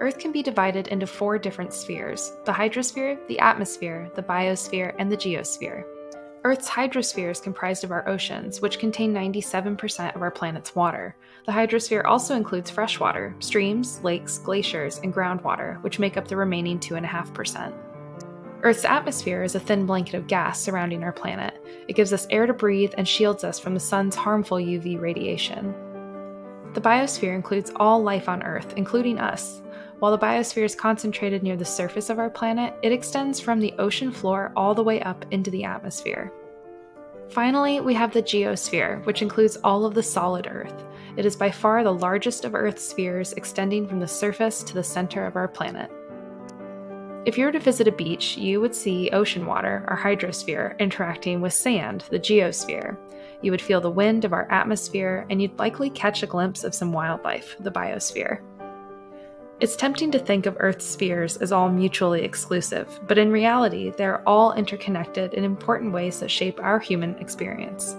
Earth can be divided into 4 different spheres: the hydrosphere, the atmosphere, the biosphere, and the geosphere. Earth's hydrosphere is comprised of our oceans, which contain 97% of our planet's water. The hydrosphere also includes freshwater, streams, lakes, glaciers, and groundwater, which make up the remaining 2.5%. Earth's atmosphere is a thin blanket of gas surrounding our planet. It gives us air to breathe and shields us from the sun's harmful UV radiation. The biosphere includes all life on Earth, including us. While the biosphere is concentrated near the surface of our planet, it extends from the ocean floor all the way up into the atmosphere. Finally, we have the geosphere, which includes all of the solid Earth. It is by far the largest of Earth's spheres, extending from the surface to the center of our planet. If you were to visit a beach, you would see ocean water, our hydrosphere, interacting with sand, the geosphere. You would feel the wind of our atmosphere, and you'd likely catch a glimpse of some wildlife, the biosphere. It's tempting to think of Earth's spheres as all mutually exclusive, but in reality, they're all interconnected in important ways that shape our human experience.